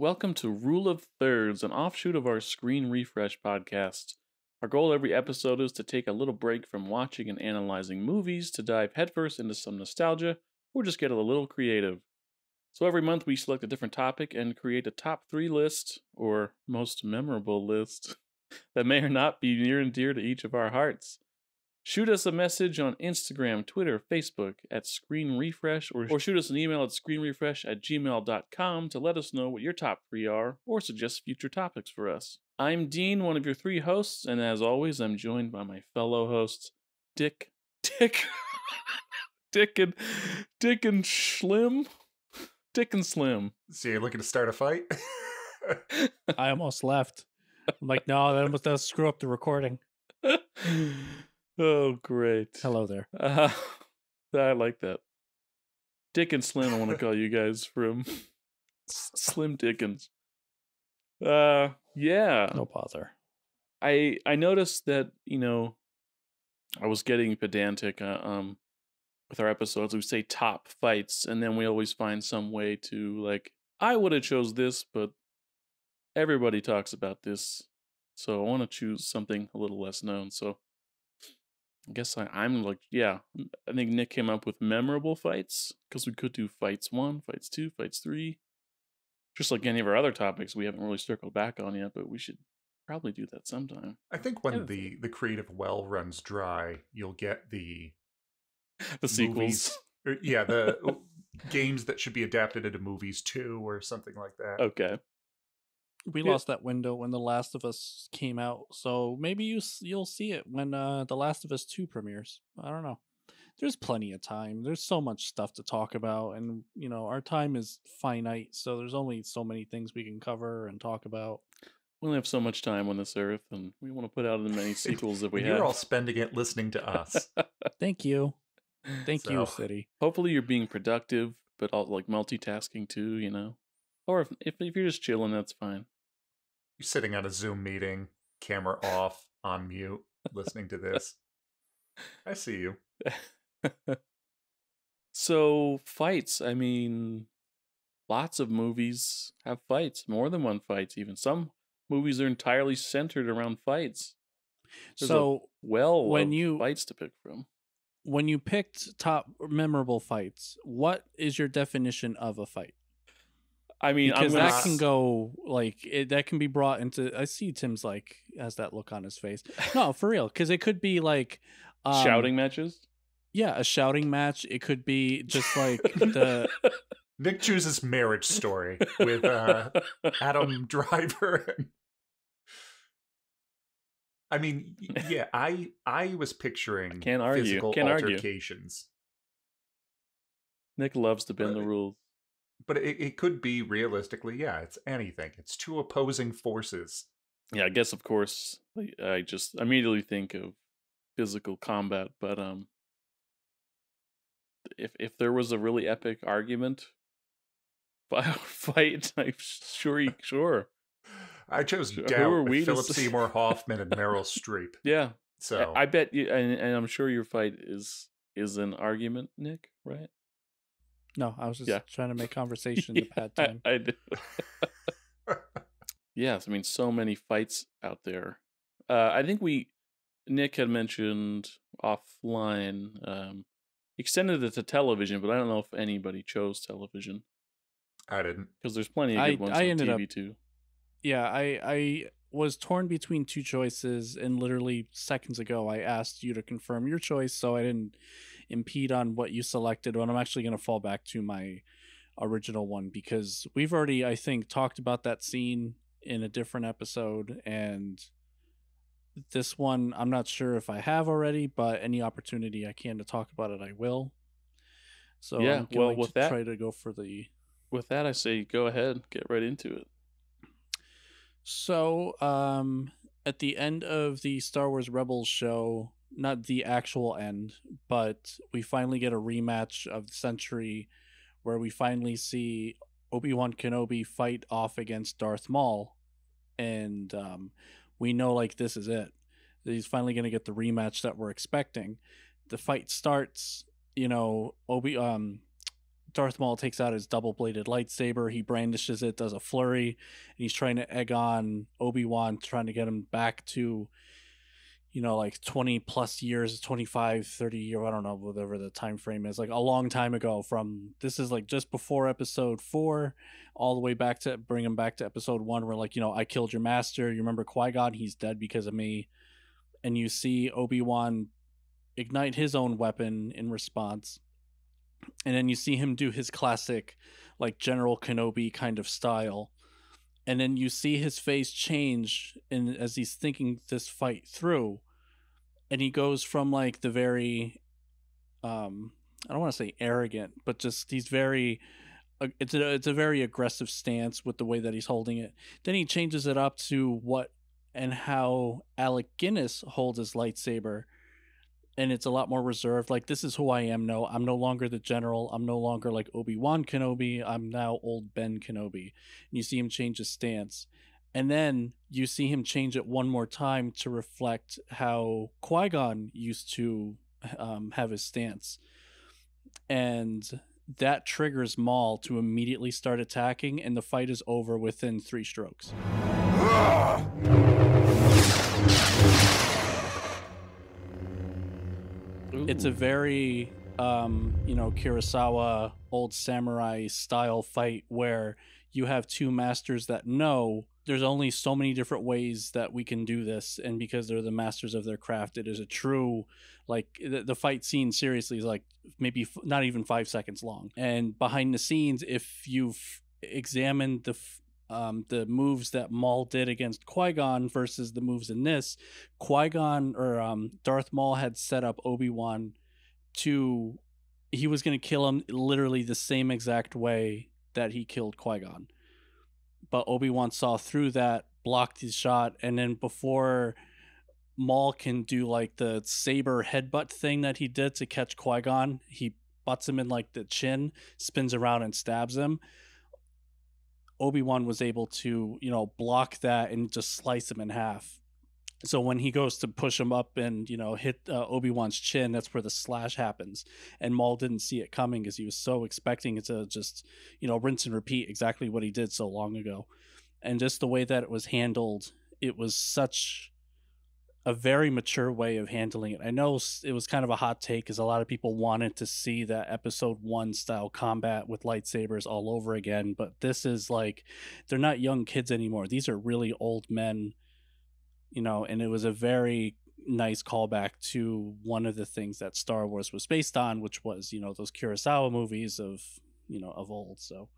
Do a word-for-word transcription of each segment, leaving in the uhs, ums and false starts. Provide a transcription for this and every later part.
Welcome to Rule of Thirds, an offshoot of our Screen Refresh podcast. Our goal every episode is to take a little break from watching and analyzing movies to dive headfirst into some nostalgia or just get a little creative. So every month we select a different topic and create a top three list, or most memorable list, that may or not be near and dear to each of our hearts. Shoot us a message on Instagram, Twitter, Facebook at Screen Refresh, or, or shoot us an email at screen refresh at gmail dot com to let us know what your top three are or suggest future topics for us. I'm Dean, one of your three hosts, and as always, I'm joined by my fellow hosts, Dick, Dick, Dick and, Dick and Slim, Dick and Slim. So you're looking to start a fight? I almost left. I'm like, no, that almost does screw up the recording. Oh, great. Hello there. Uh, I like that. Dick and Slim, I want to call you guys from Slim Dickens. Uh, yeah. No bother. I I noticed that, you know, I was getting pedantic uh, um, with our episodes. We say top fights, and then we always find some way to, like, I would have chose this, but everybody talks about this, so I want to choose something a little less known, so. I guess I, I'm like, yeah, I think Nick came up with memorable fights, because we could do fights one, fights two, fights three. Just like any of our other topics we haven't really circled back on yet, but we should probably do that sometime. I think when yeah. the, the creative well runs dry, you'll get the... the sequels. Movies, or, yeah, the games that should be adapted into movies too, or something like that. Okay. We yeah. lost that window when The Last of Us came out, so maybe you, you'll see it when uh, The Last of Us two premieres. I don't know. There's plenty of time. There's so much stuff to talk about, and, you know, our time is finite, so there's only so many things we can cover and talk about. We only have so much time on this earth, and we want to put out as many sequels that we have. You're all spending it listening to us. Thank you. Thank so. you, City. Hopefully you're being productive, but all, like multitasking too, you know? Or if, if, if you're just chilling, that's fine. You're sitting on a Zoom meeting, camera off, on mute, listening to this. I see you. So, fights. I mean, lots of movies have fights. More than one fights, even. Some movies are entirely centered around fights. There's so, well, when you fights to pick from. When you picked top memorable fights, what is your definition of a fight? I mean, because I'm that not... can go like it, that can be brought into. I see Tim's like has that look on his face. No, for real, because it could be like um, shouting matches. Yeah, a shouting match. It could be just like the Nick chooses Marriage Story with uh, Adam Driver. I mean, yeah, I I was picturing I can't argue. physical can't altercations. Argue. Nick loves to bend really? the rules. But it, it could be realistically, yeah, it's anything. It's two opposing forces. Yeah, I guess, of course, I just immediately think of physical combat. But um, if if there was a really epic argument, fight, I'm sure, sure. I chose sure. Doubt with Philip Seymour Hoffman and Meryl Streep. Yeah. So I, I bet you, and, and I'm sure your fight is is an argument, Nick, right? No, I was just yeah. trying to make conversation yeah, to pad time. I, I did. Yes, I mean, so many fights out there. Uh, I think we, Nick had mentioned offline, um, extended it to television, but I don't know if anybody chose television. I didn't. Because there's plenty of good I, ones I on ended T V up, too. Yeah, I, I was torn between two choices, and literally seconds ago I asked you to confirm your choice, so I didn't impede on what you selected, but I'm actually going to fall back to my original one because we've already, I think, talked about that scene in a different episode, and this one I'm not sure if I have already, but any opportunity I can to talk about it I will. So yeah, I'm going well, to with that, try to go for the... With that, I say go ahead, get right into it. So, um, at the end of the Star Wars Rebels show... Not the actual end, but we finally get a rematch of the century where we finally see Obi-Wan Kenobi fight off against Darth Maul. And um, we know, like, this is it. He's finally going to get the rematch that we're expecting. The fight starts, you know, Obi um, Darth Maul takes out his double-bladed lightsaber. He brandishes it, does a flurry, and he's trying to egg on Obi-Wan, trying to get him back to, you know, like twenty plus years, twenty-five, thirty years, I don't know, whatever the time frame is, like a long time ago. From this is like just before episode four, all the way back to bring him back to episode one, where like, you know, I killed your master. You remember Qui-Gon? He's dead because of me. And you see Obi-Wan ignite his own weapon in response. And then you see him do his classic, like, General Kenobi kind of style. And then you see his face change in, as he's thinking this fight through. And he goes from, like, the very, um, I don't want to say arrogant, but just he's very, uh, it's, a, it's a very aggressive stance with the way that he's holding it. Then he changes it up to what and how Alec Guinness holds his lightsaber. And it's a lot more reserved. Like, this is who I am now. I'm no longer the general. I'm no longer like Obi-Wan Kenobi. I'm now old Ben Kenobi. And you see him change his stance. And then you see him change it one more time to reflect how Qui-Gon used to um, have his stance. And that triggers Maul to immediately start attacking. And the fight is over within three strokes. Ooh. It's a very, um, you know, Kurosawa, old samurai style fight where you have two masters that know there's only so many different ways that we can do this. And because they're the masters of their craft, it is a true, like, the, the fight scene seriously is like maybe f- not even five seconds long. And behind the scenes, if you've examined the f- Um, the moves that Maul did against Qui-Gon versus the moves in this, Qui-Gon or um, Darth Maul had set up Obi-Wan to, he was going to kill him literally the same exact way that he killed Qui-Gon. But Obi-Wan saw through that, blocked his shot, and then before Maul can do like the saber headbutt thing that he did to catch Qui-Gon, he butts him in like the chin, spins around and stabs him. Obi-Wan was able to, you know, block that and just slice him in half. So when he goes to push him up and, you know, hit uh, Obi-Wan's chin, that's where the slash happens. And Maul didn't see it coming because he was so expecting it to just, you know, rinse and repeat exactly what he did so long ago. And just the way that it was handled, it was such a very mature way of handling it. I know it was kind of a hot take because a lot of people wanted to see that episode one style combat with lightsabers all over again, but this is like, they're not young kids anymore. These are really old men, you know, and it was a very nice callback to one of the things that Star Wars was based on, which was, you know, those Kurosawa movies of, you know, of old. So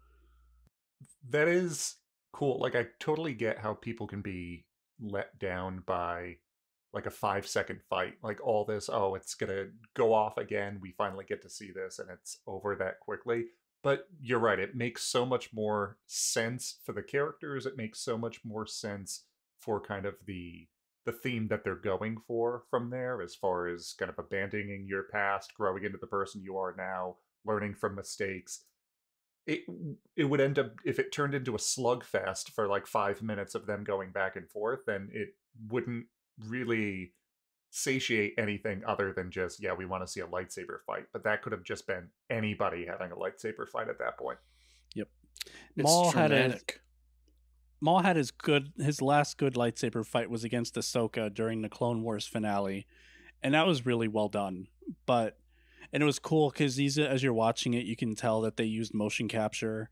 that is cool. Like, I totally get how people can be let down by like a five second fight, like all this, oh, it's gonna go off again, we finally get to see this, and it's over that quickly. But you're right, it makes so much more sense for the characters, it makes so much more sense for kind of the the theme that they're going for from there, as far as kind of abandoning your past, growing into the person you are now, learning from mistakes. It it would end up, if it turned into a slugfest for like five minutes of them going back and forth, then it wouldn't really satiate anything other than just, yeah, we want to see a lightsaber fight. But that could have just been anybody having a lightsaber fight at that point. Yep. It's Maul traumatic. had his, Maul had his good his last good lightsaber fight was against Ahsoka during the Clone Wars finale, and that was really well done. But and it was cool because these, as you're watching it, you can tell that they used motion capture.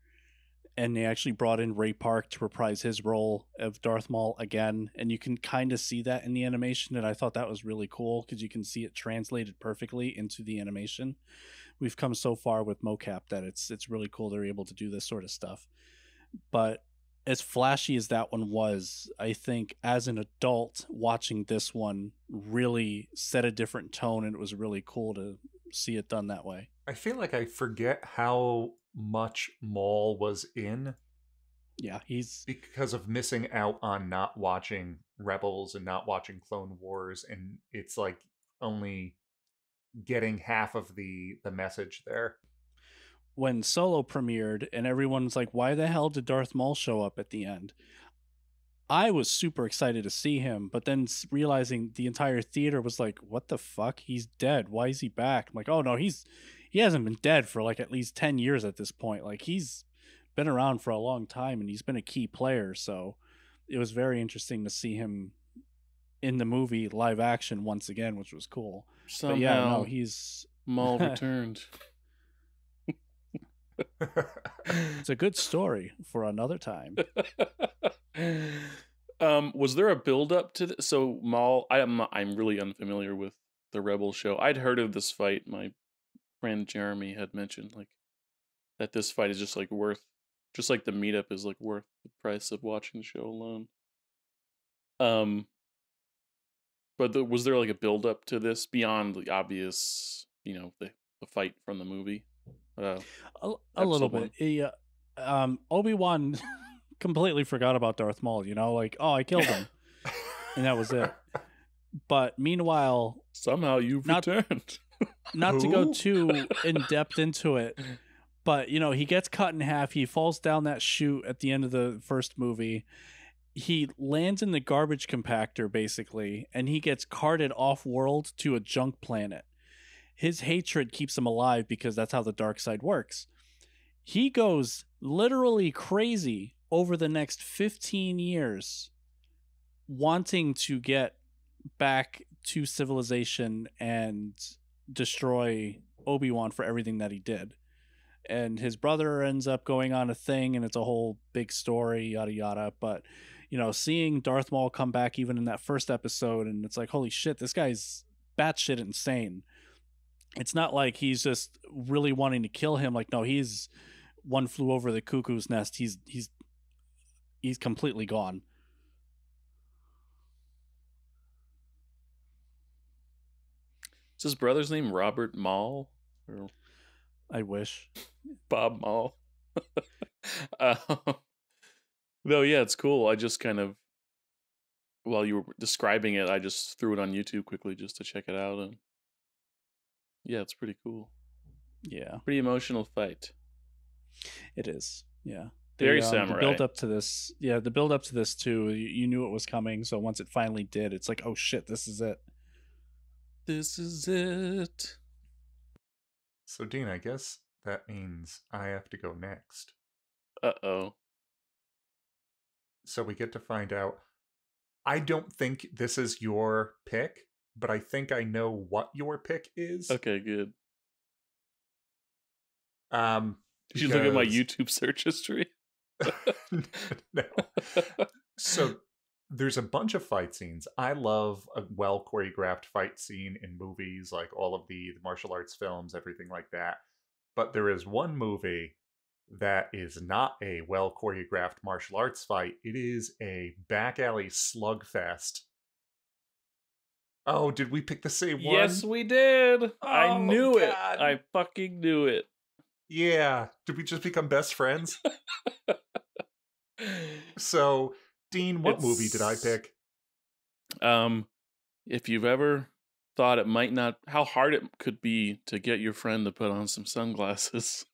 And they actually brought in Ray Park to reprise his role of Darth Maul again. And you can kind of see that in the animation. And I thought that was really cool because you can see it translated perfectly into the animation. We've come so far with mocap that it's it's really cool they're able to do this sort of stuff. But as flashy as that one was, I think as an adult watching this one really set a different tone. And it was really cool to see it done that way. I feel like I forget how much Maul was in. Yeah, he's because of missing out on not watching Rebels and not watching Clone Wars, and it's like only getting half of the the message there. When Solo premiered and everyone's like, why the hell did Darth Maul show up at the end? I was super excited to see him, but then realizing the entire theater was like, what the fuck? He's dead. Why is he back? I'm like, oh no, he's he hasn't been dead for like at least ten years at this point. Like, he's been around for a long time and he's been a key player. So it was very interesting to see him in the movie live action once again, which was cool. Somehow, but yeah, no, he's Maul returned. It's a good story for another time. Um, was there a build-up to this? So Maul, I'm I'm really unfamiliar with the Rebel show. I'd heard of this fight. My friend Jeremy had mentioned like that this fight is just like worth, just like the meetup is like worth the price of watching the show alone. Um, but the, was there like a build-up to this beyond the obvious, you know, the the fight from the movie? Uh, a, a little bit. Yeah. Um, Obi-Wan completely forgot about Darth Maul, you know, like, oh, I killed him. And that was it. But meanwhile, somehow you've not, returned. Not to go too in depth into it, but you know, he gets cut in half. He falls down that chute at the end of the first movie. He lands in the garbage compactor basically, and he gets carted off world to a junk planet. His hatred keeps him alive because that's how the dark side works. He goes literally crazy over the next fifteen years wanting to get back to civilization and destroy Obi-Wan for everything that he did. And his brother ends up going on a thing, and it's a whole big story, yada, yada. But, you know, seeing Darth Maul come back even in that first episode, and it's like, holy shit, this guy's batshit insane. It's not like he's just really wanting to kill him. Like, no, he's one flew over the cuckoo's nest. He's he's he's completely gone. Is his brother's name Robert Maul? Or... I wish. Bob Maul. uh, no, yeah, it's cool. I just kind of, while you were describing it, I just threw it on YouTube quickly just to check it out. And yeah, it's pretty cool. Yeah. Pretty emotional fight. It is. Yeah. Very the, um, samurai. The build up to this. Yeah. The build up to this too. You, you knew it was coming. So once it finally did, it's like, oh shit, this is it. This is it. So Dean, I guess that means I have to go next. Uh-oh. So we get to find out. I don't think this is your pick, but I think I know what your pick is. Okay, good. Um, Did you because... look at my YouTube search history? No. So there's a bunch of fight scenes. I love a well choreographed fight scene in movies, like all of the, the martial arts films, everything like that. But there is one movie that is not a well choreographed martial arts fight. It is a back alley slugfest. Oh, did we pick the same one? Yes, we did. Oh, I knew God. it. I fucking knew it. Yeah. Did we just become best friends? So, Dean, what it's, movie did I pick? Um, if you've ever thought it might not, how hard it could be to get your friend to put on some sunglasses,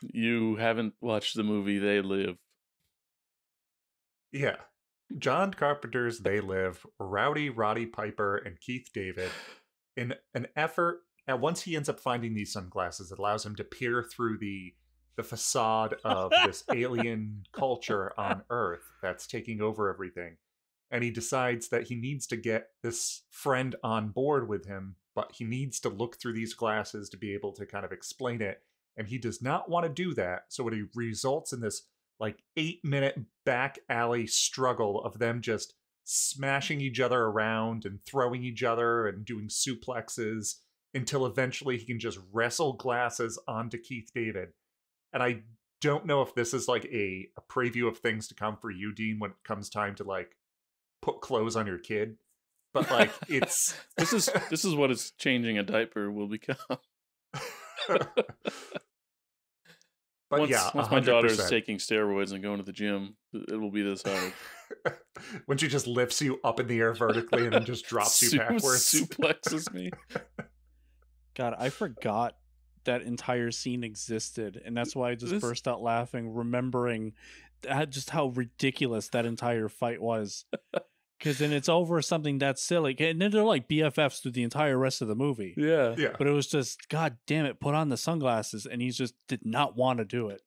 you haven't watched the movie They Live. Yeah. John Carpenter's They Live, Rowdy Roddy Piper, and Keith David, in an effort, and once he ends up finding these sunglasses, it allows him to peer through the the facade of this alien culture on Earth that's taking over everything. And he decides that he needs to get this friend on board with him, but he needs to look through these glasses to be able to kind of explain it. And he does not want to do that, so it results in this like eight minute back alley struggle of them just smashing each other around and throwing each other and doing suplexes until eventually he can just wrestle glasses onto Keith David. And I don't know if this is like a, a preview of things to come for you, Dean, when it comes time to like put clothes on your kid, but like it's, this is, this is what it's changing a diaper will become. But once, yeah, once my daughter is taking steroids and going to the gym, it will be this hard. When she just lifts you up in the air vertically and then just drops you backwards. Suplexes me. God, I forgot that entire scene existed. And that's why I just this... burst out laughing, remembering that, just how ridiculous that entire fight was. Because then it's over something that's silly. And then they're like B F Fs through the entire rest of the movie. Yeah. yeah. But it was just, God damn it, put on the sunglasses. And he just did not want to do it.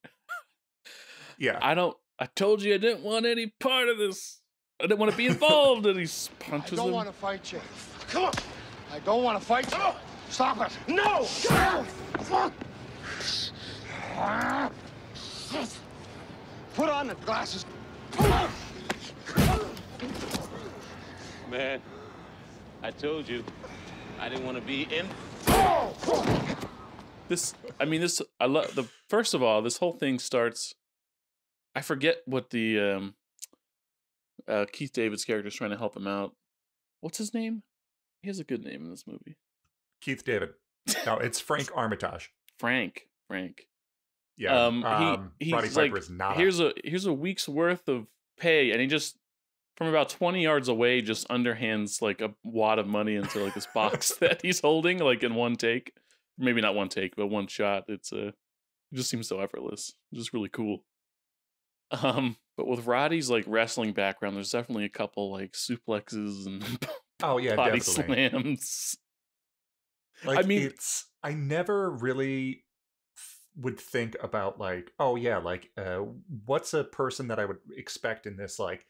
Yeah. I don't, I told you I didn't want any part of this. I didn't want to be involved. And he punches him. I don't want to fight you. Come on. I don't want to fight you. No. Stop it. No. Come on. Put on the glasses. Man, I told you, I didn't want to be in. This, I mean, this, I love the, first of all, this whole thing starts, I forget what the, um, uh, Keith David's character is trying to help him out. What's his name? He has a good name in this movie. Keith David. No, it's Frank Armitage. Frank, Frank. Yeah. Um, um he, he's Roddy Piper like, is not here's a, here's a week's worth of pay. And he just, from about twenty yards away, just underhands like a wad of money into like this box that he's holding, like in one take. Maybe not one take, but one shot. It's a, uh, it just seems so effortless. Just really cool. Um, but with Roddy's like wrestling background, there's definitely a couple like suplexes and oh yeah, body definitely. slams. Like, I mean, it's I never really would think about like, oh yeah, like uh, what's a person that I would expect in this like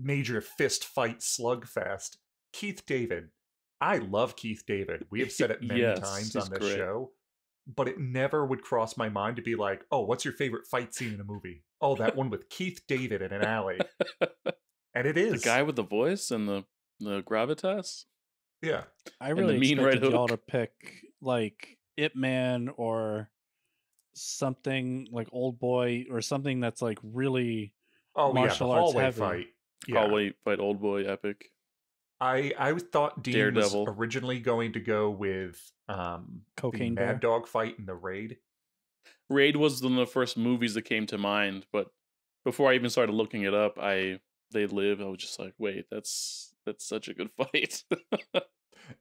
major fist fight slugfest? Keith David. I love Keith David. We have said it many yes, times on this great. show, but it never would cross my mind to be like, oh, what's your favorite fight scene in a movie? Oh, that one with Keith David in an alley. And it is. The guy with the voice and the, the gravitas? Yeah. I really mean expected right y'all to pick like Ip Man or something like Old Boy or something that's like really oh, martial yeah, arts heavy. Fight. Yeah. Hallway fight Old Boy epic. I I thought Dean Daredevil. was originally going to go with um Cocaine the Mad Bear. Dog fight in The Raid. Raid was one of the first movies that came to mind, but before I even started looking it up, I They Live, I was just like, wait, that's that's such a good fight.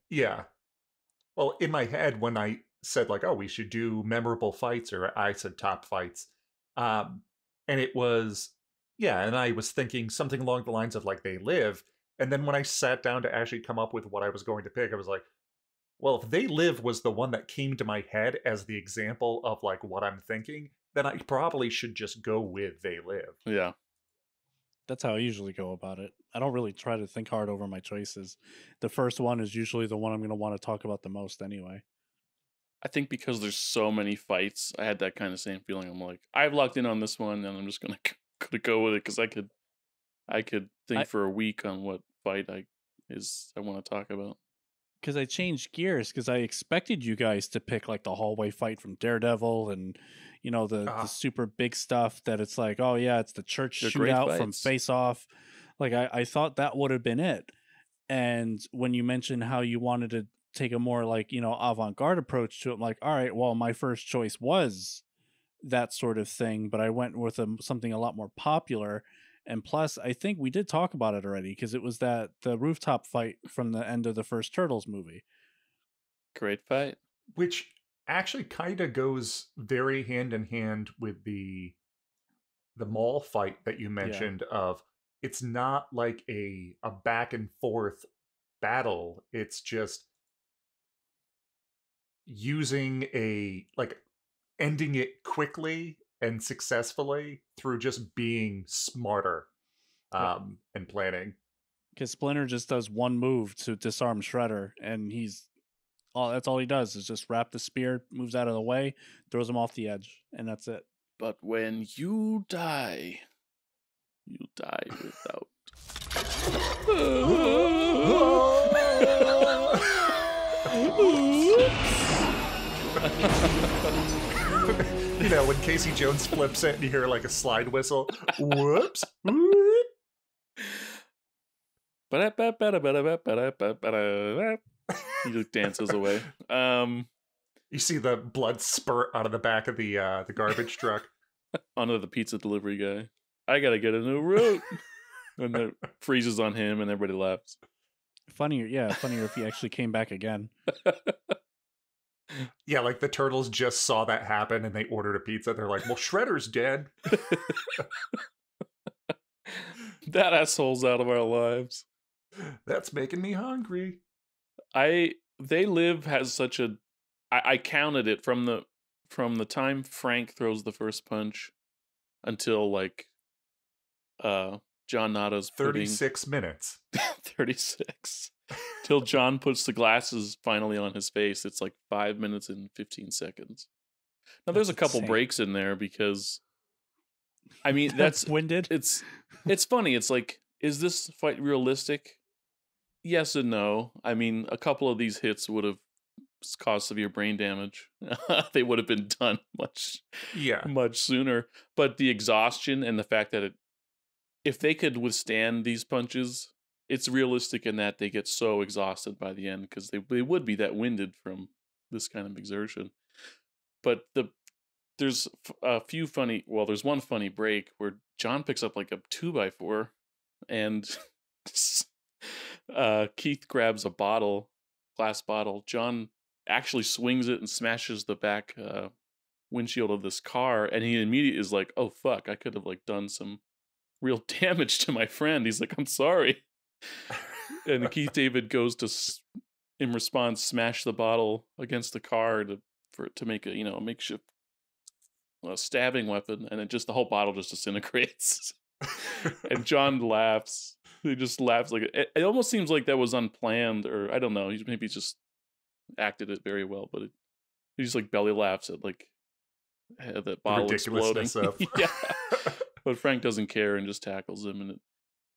Yeah. Well, in my head when I said like, oh, we should do memorable fights, or I said top fights. Um and it was Yeah, and I was thinking something along the lines of, like, They Live. And then when I sat down to actually come up with what I was going to pick, I was like, well, if They Live was the one that came to my head as the example of, like, what I'm thinking, then I probably should just go with They Live. Yeah. That's how I usually go about it. I don't really try to think hard over my choices. The first one is usually the one I'm going to want to talk about the most anyway. I think because there's so many fights, I had that kind of same feeling. I'm like, I've locked in on this one, and I'm just going to... to go with it because I could I could think I, for a week on what fight I is I want to talk about. Because I changed gears because I expected you guys to pick like the hallway fight from Daredevil and you know the, ah. the super big stuff that it's like, oh yeah, it's the church They're shootout from Face Off. Like I, I thought that would have been it. And when you mentioned how you wanted to take a more like, you know, avant-garde approach to it, I'm like, all right, well, my first choice was that sort of thing, but I went with a, something a lot more popular. And plus, I think we did talk about it already because it was that the rooftop fight from the end of the first Turtles movie. Great fight. Which actually kind of goes very hand in hand with the the Maul fight that you mentioned yeah. of it's not like a a back and forth battle. It's just using a like ending it quickly and successfully through just being smarter um, and planning. Because Splinter just does one move to disarm Shredder, and he's all that's all he does is just wrap the spear, moves out of the way, throws him off the edge, and that's it. But when you die, you die without. You know, when Casey Jones flips it and you hear like a slide whistle. Whoops. He just dances away. Um, you see the blood spurt out of the back of the uh, the garbage truck. Onto the pizza delivery guy. I gotta get a new route. And it freezes on him and everybody laughs. Funnier, yeah, funnier if he actually came back again. Yeah, like the Turtles just saw that happen and they ordered a pizza. They're like, well, Shredder's dead. That asshole's out of our lives. That's making me hungry. I They Live has such a I, I counted it from the from the time Frank throws the first punch until like uh John Natta's thirty-six pudding. minutes. thirty-six. Till John puts the glasses finally on his face. It's like five minutes and fifteen seconds. Now there's that's a couple insane. breaks in there because I mean that's winded. It's it's funny. It's like, is this fight realistic? Yes and no. I mean, a couple of these hits would have caused severe brain damage. They would have been done much, yeah, much sooner. But the exhaustion and the fact that it, if they could withstand these punches, it's realistic in that they get so exhausted by the end because they they would be that winded from this kind of exertion. But the there's a few funny. Well, there's one funny break where John picks up like a two by four, and uh, Keith grabs a bottle, glass bottle. John actually swings it and smashes the back uh, windshield of this car, and he immediately is like, "Oh fuck! I could have like done some real damage to my friend." He's like, "I'm sorry," and Keith David goes to, in response, smash the bottle against the car to for to make a you know a makeshift a stabbing weapon, and it just the whole bottle just disintegrates. And John laughs. He just laughs like it, it almost seems like that was unplanned, or I don't know. He maybe just acted it very well, but it, he just like belly laughs at like that bottle the exploding. Yeah, but Frank doesn't care and just tackles him. And it,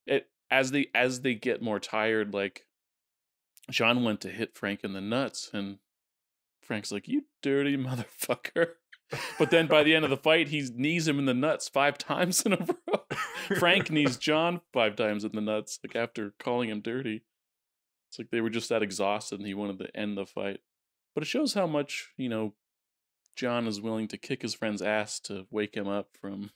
it as they as they get more tired, like John went to hit Frank in the nuts, and Frank's like, "You dirty motherfucker." But then by the end of the fight, he knees him in the nuts five times in a row. Frank knees John five times in the nuts, like after calling him dirty. It's like they were just that exhausted and he wanted to end the fight. But it shows how much, you know, John is willing to kick his friend's ass to wake him up from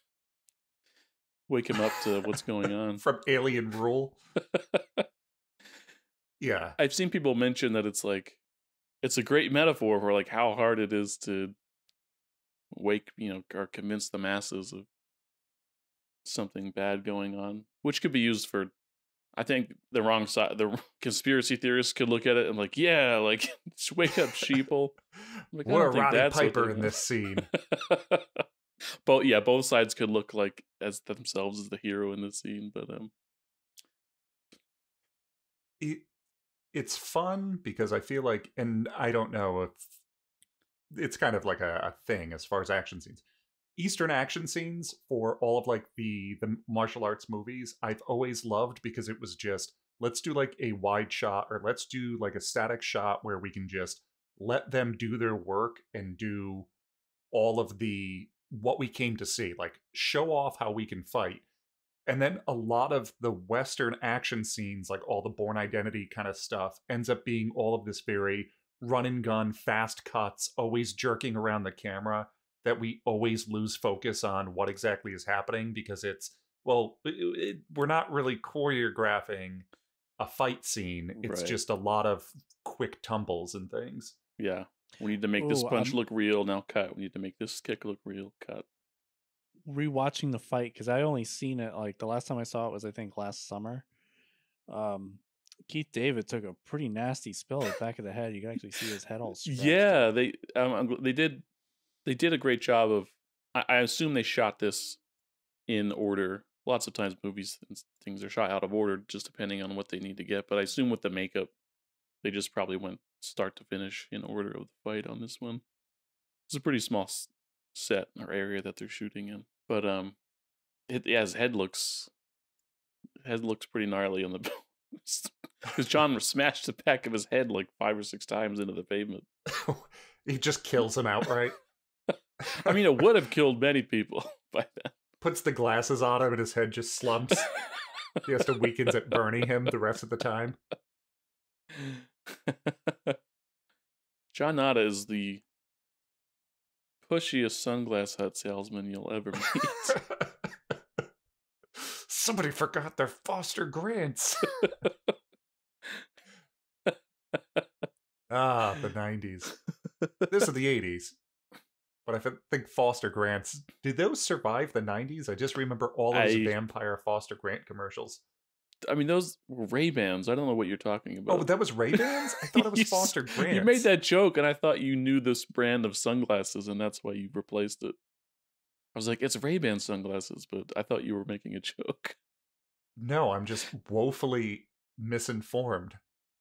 wake him up to what's going on. From alien rule. Yeah. I've seen people mention that it's like it's a great metaphor for like how hard it is to wake, you know, or convince the masses of something bad going on, which could be used for, I think the wrong side, the conspiracy theorists could look at it and like, yeah, like just wake up, sheeple. Like, what a Roddy Piper in this scene. But yeah, both sides could look like as themselves as the hero in this scene, but um, it, it's fun because I feel like, and I don't know if. It's kind of like a, a thing as far as action scenes. Eastern action scenes for all of like the the martial arts movies I've always loved because it was just, let's do like a wide shot or let's do like a static shot where we can just let them do their work and do all of the what we came to see, like show off how we can fight. And then a lot of the Western action scenes, like all the Bourne Identity kind of stuff, ends up being all of this very run and gun, fast cuts, always jerking around the camera, that we always lose focus on what exactly is happening because it's, well, it, it, we're not really choreographing a fight scene. It's right. Just a lot of quick tumbles and things. Yeah. We need to make Ooh, this punch I'm... look real, now cut. We need to make this kick look real, cut. Rewatching the fight, because I only seen it, like, the last time I saw it was, I think, last summer. Um, Keith David took a pretty nasty spill at the back of the head. You can actually see his head all scratched. Yeah, they um, they did they did a great job of. I, I assume they shot this in order. Lots of times movies and things are shot out of order, just depending on what they need to get. But I assume with the makeup, they just probably went start to finish in order of the fight on this one. It's a pretty small set or area that they're shooting in, but um, it, yeah, his head looks head looks pretty gnarly on the. Because John smashed the back of his head like five or six times into the pavement. He just kills him outright. I mean, it would have killed many people by then. Puts the glasses on him and his head just slumps. He has to weakens at burning him the rest of the time. John Natta is the pushiest sunglass hut salesman you'll ever meet. Somebody forgot their Foster Grants. Ah, the nineties. This is the eighties. But I think Foster Grants, did those survive the nineties? I just remember all those I, vampire Foster Grant commercials. I mean, those were Ray-Bans. I don't know what you're talking about. Oh, that was Ray-Bans? I thought it was Foster Grant. You made that joke, and I thought you knew this brand of sunglasses, and that's why you replaced it. I was like, it's Ray-Ban sunglasses, but I thought you were making a joke. No, I'm just woefully misinformed.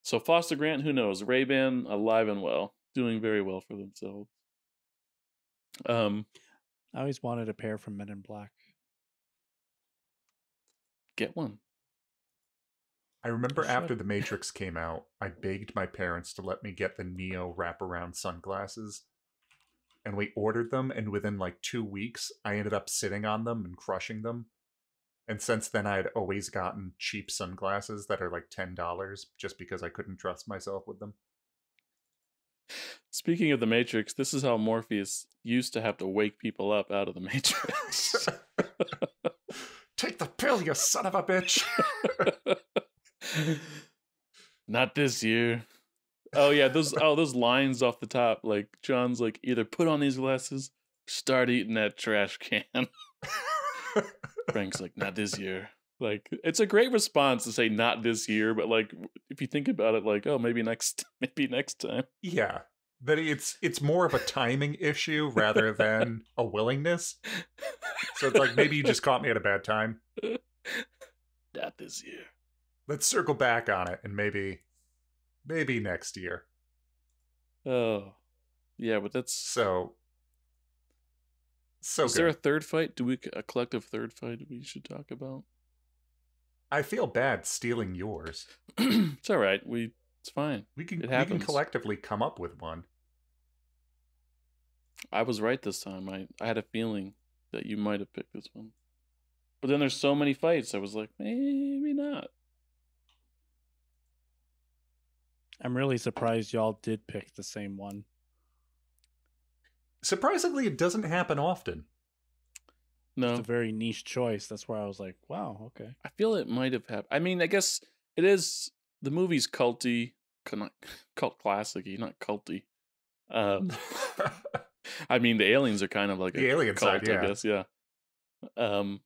So Foster Grant, who knows? Ray-Ban, alive and well. Doing very well for themselves. Um, I always wanted a pair from Men in Black. Get one. I remember after The Matrix came out, I begged my parents to let me get the Neo wraparound sunglasses. And we ordered them, and within like two weeks, I ended up sitting on them and crushing them. And since then, I had always gotten cheap sunglasses that are like ten dollars just because I couldn't trust myself with them. Speaking of The Matrix, this is how Morpheus used to have to wake people up out of The Matrix. Take the pill, you son of a bitch. Not this year. Oh yeah, those oh those lines off the top, like John's like, either put on these glasses, start eating that trash can. Frank's like, not this year. Like, it's a great response to say not this year, but like if you think about it, like, oh, maybe next maybe next time. Yeah, but it's it's more of a timing issue rather than a willingness. So it's like, maybe you just caught me at a bad time. Not this year. Let's circle back on it and maybe, maybe next year. Oh, yeah, but that's so. So is good. There a third fight? Do we a collective third fight we should talk about? I feel bad stealing yours. It's all right. We it's fine. We can it we can collectively come up with one. I was right this time. I I had a feeling that you might have picked this one, but then there's so many fights. I was like, maybe not. I'm really surprised y'all did pick the same one. Surprisingly, it doesn't happen often. No. It's a very niche choice. That's why I was like, wow, okay. I feel it might have happened. I mean, I guess it is, the movie's culty, not cult classic-y, not culty. Um, I mean, the aliens are kind of like the a alien cult, side, yeah. I guess, yeah. Um,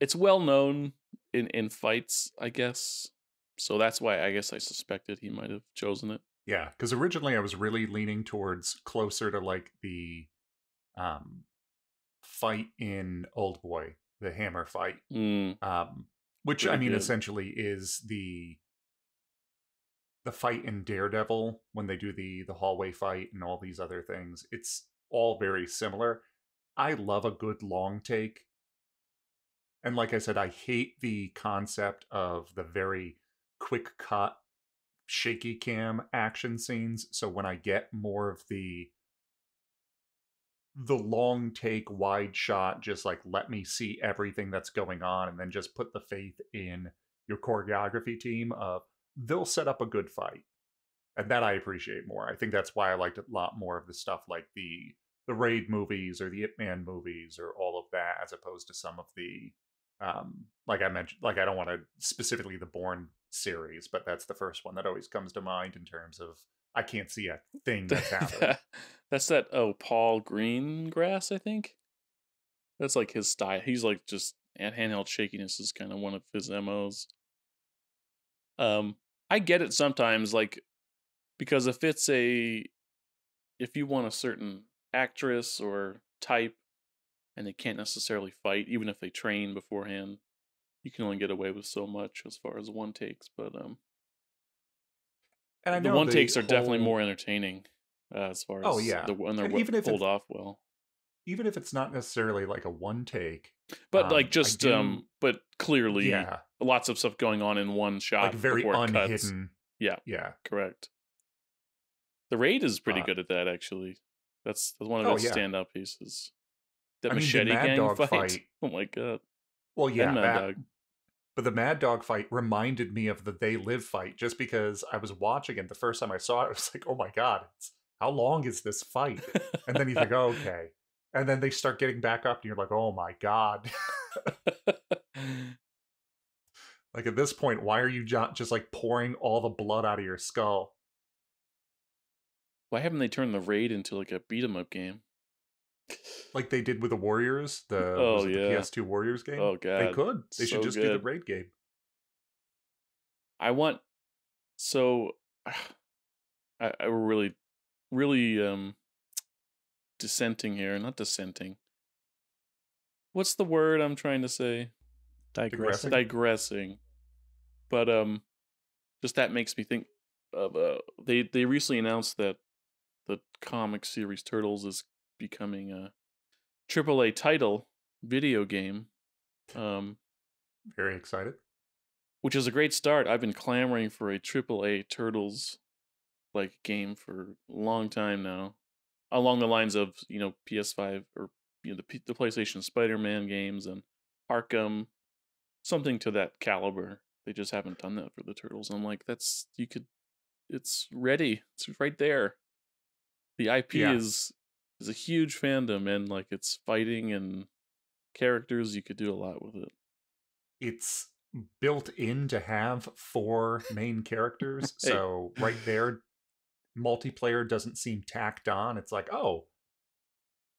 it's well known in, in fights, I guess. So that's why I guess I suspected he might have chosen it. Yeah, because originally I was really leaning towards closer to like the um, fight in Old Boy, the hammer fight, mm. um, which really I mean good. Essentially is the the fight in Daredevil when they do the the hallway fight and all these other things. It's all very similar. I love a good long take, and like I said, I hate the concept of the very quick cut shaky cam action scenes. So when I get more of the the long take wide shot, just like let me see everything that's going on, and then just put the faith in your choreography team of they'll set up a good fight, and that I appreciate more. I think that's why I liked a lot more of the stuff like the the Raid movies or the Ip Man movies or all of that, as opposed to some of the um like I mentioned, like I don't want to specifically the Bourne series, but that's the first one that always comes to mind in terms of I can't see a thing that's happening. That's that oh Paul Greengrass, I think. That's like his style. He's like just handheld shakiness is kind of one of his M Os. Um, I get it sometimes, like because if it's a if you want a certain actress or type and they can't necessarily fight, even if they train beforehand. You can only get away with so much as far as one takes, but um, and I know the one the takes are whole... definitely more entertaining uh, as far as oh yeah, the, when they're even pulled off well. Even if it's not necessarily like a one take, but um, like just do... um, but clearly, yeah. Lots of stuff going on in one shot, like very unhidden. Yeah, yeah, correct. The Raid is pretty uh, good at that, actually. That's one of oh, its yeah. standout pieces. That I machete mean, the gang Dog fight. fight. Oh my god. Well, yeah, that, but the Mad Dog fight reminded me of the They Live fight just because I was watching it the first time I saw it. I was like, oh my God, it's, how long is this fight? And then you think, oh, okay. And then they start getting back up and you're like, oh my God. Like at this point, why are you just like pouring all the blood out of your skull? Why haven't they turned the Raid into like a beat 'em up game? Like they did with the Warriors, the, oh, was it the yeah. P S two Warriors game. Oh god, they could. They so should just good. do the Raid game. I want, so I, I were really, really um, dissenting here. Not dissenting. What's the word I'm trying to say? Digressing. Digressing. But um, just that makes me think of, uh, they, they recently announced that the comic series Turtles is becoming a triple A title video game. Um, Very excited. Which is a great start. I've been clamoring for a triple A Turtles like game for a long time now, along the lines of, you know, P S five or, you know, the P- the PlayStation Spider-Man games and Arkham, something to that caliber. They just haven't done that for the Turtles. I'm like, that's, you could, it's ready. It's right there. The I P yeah. is is a huge fandom, and like, it's fighting and characters. You could do a lot with it. It's built in to have four main characters, hey. So right there, multiplayer doesn't seem tacked on. It's like, oh,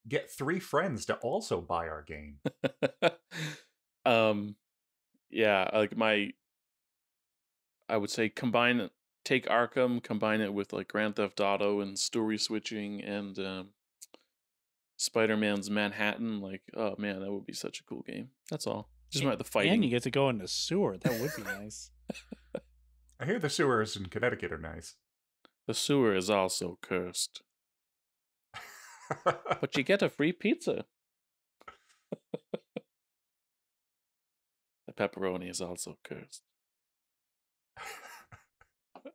get three friends to also buy our game. um, yeah, like my, I would say combine, take Arkham, combine it with like Grand Theft Auto and story switching and um, Spider-Man's Manhattan. Like, oh man, that would be such a cool game. That's all. Just about the fighting. And you get to go in the sewer. That would be nice. I hear the sewers in Connecticut are nice. The sewer is also cursed. But you get a free pizza. The pepperoni is also cursed.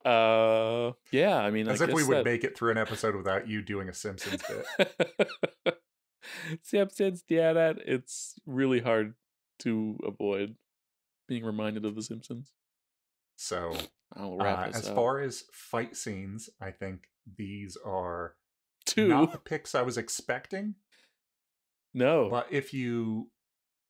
Uh, yeah, I mean, as I if guess we would that... make it through an episode without you doing a Simpsons bit. Simpsons, yeah, that it's really hard to avoid being reminded of The Simpsons. So, I'll wrap uh, as up. Far as fight scenes, I think these are two not the picks I was expecting. No, but if you,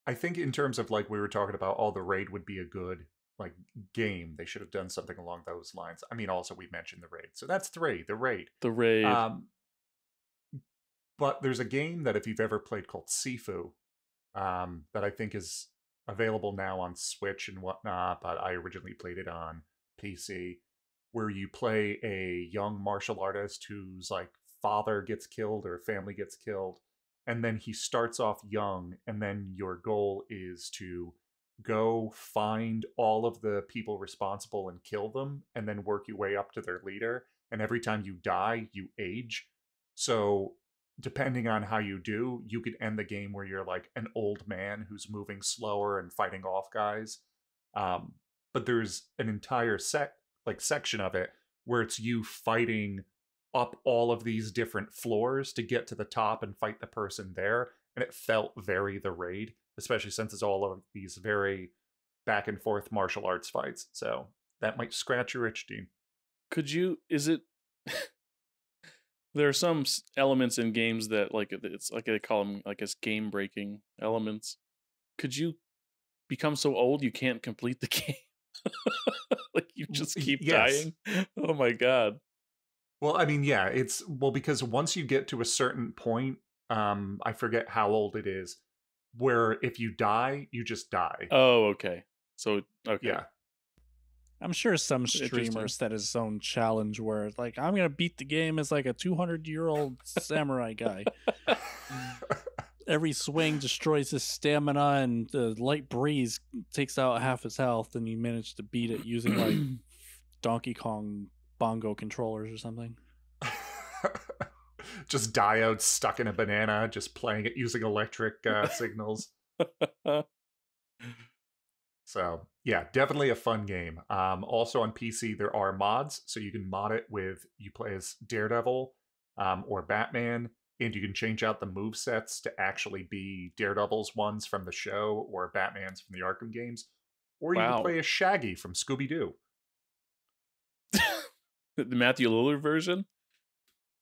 I think in terms of like we were talking about, all the Raid would be a good like game. They should have done something along those lines. I mean, also we mentioned the Raid, so that's three. The Raid, the Raid. Um, but there's a game that if you've ever played called Sifu. Um, that I think is available now on Switch and whatnot, but I originally played it on P C, where you play a young martial artist whose like father gets killed or family gets killed, and then he starts off young, and then your goal is to go find all of the people responsible and kill them, and then work your way up to their leader, and every time you die, you age. So depending on how you do, you could end the game where you're like an old man who's moving slower and fighting off guys. Um, but there's an entire sec like section of it where it's you fighting up all of these different floors to get to the top and fight the person there. And it felt very The Raid, especially since it's all of these very back and forth martial arts fights. So that might scratch your itch, Dean. Could you, is it... There are some elements in games that, like, it's like they call them, like, as game breaking elements. Could you become so old you can't complete the game? Like, you just keep yes. dying. Oh my god. Well, I mean, yeah, it's well because once you get to a certain point, um, I forget how old it is, where if you die, you just die. Oh, okay. So, okay. Yeah. I'm sure some streamer set his own challenge where it's like, I'm going to beat the game as like a two hundred year old samurai guy. Every swing destroys his stamina and the light breeze takes out half his health, and he managed to beat it using like Donkey Kong bongo controllers or something. Just diodes stuck in a banana, just playing it using electric uh, signals. So, yeah, definitely a fun game. Um, also on P C, there are mods. So you can mod it with, you play as Daredevil um, or Batman, and you can change out the movesets to actually be Daredevil's ones from the show or Batman's from the Arkham games. Or you wow. can play as Shaggy from Scooby-Doo. The Matthew Lillard version?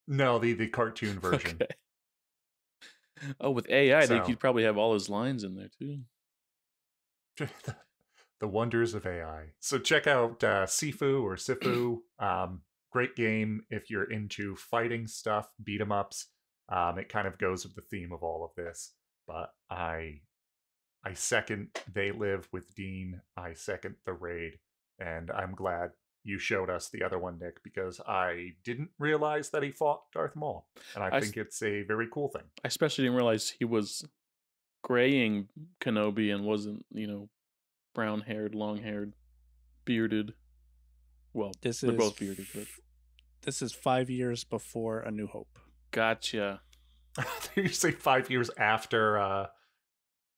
No, the, the cartoon version. Okay. Oh, with A I, so, they could probably have all his lines in there, too. The wonders of A I. So check out uh, Sifu or Sifu. Um, great game if you're into fighting stuff, beat 'em ups. Um, it kind of goes with the theme of all of this. But I, I second They Live with Dean. I second The Raid, And I'm glad you showed us the other one, Nick, because I didn't realize that he fought Darth Maul. And I, I think it's a very cool thing. I especially didn't realize he was graying Kenobi and wasn't, you know, brown-haired, long-haired, bearded. Well, this they're is, both bearded. But... This is five years before A New Hope. Gotcha. You say five years after uh,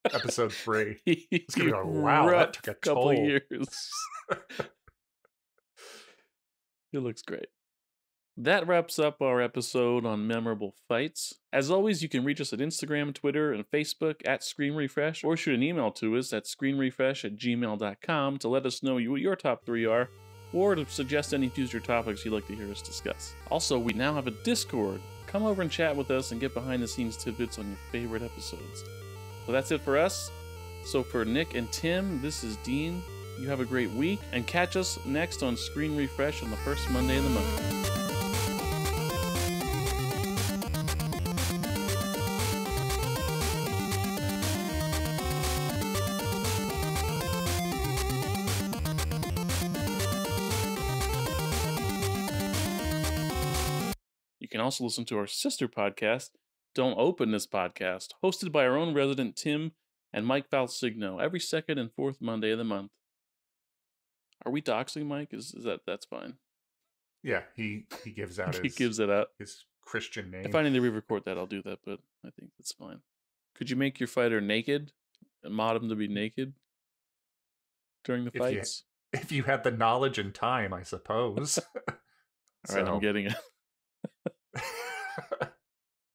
episode three. It's gonna go, wow, that took a couple toll. Years. It looks great. That wraps up our episode on memorable fights. As always, you can reach us at Instagram, Twitter, and Facebook at Screen Refresh, or shoot an email to us at screen refresh at gmail dot com to let us know what your top three are, or to suggest any future topics you'd like to hear us discuss. Also, we now have a Discord. Come over and chat with us and get behind-the-scenes tidbits on your favorite episodes. So that's it for us. So for Nick and Tim, this is Dean. You have a great week, and catch us next on Screen Refresh on the first Monday of the month. You can also listen to our sister podcast, Don't Open This Podcast, hosted by our own resident Tim and Mike Valsigno, every second and fourth Monday of the month. Are we doxing Mike? Is, is that that's fine? Yeah, he he gives out he his, gives it out his Christian name. If I need to re-record that, I'll do that, but I think that's fine. Could you make your fighter naked and mod him to be naked during the if fights? You, if you had the knowledge and time, I suppose. All so. Right, I'm getting it. Ha ha.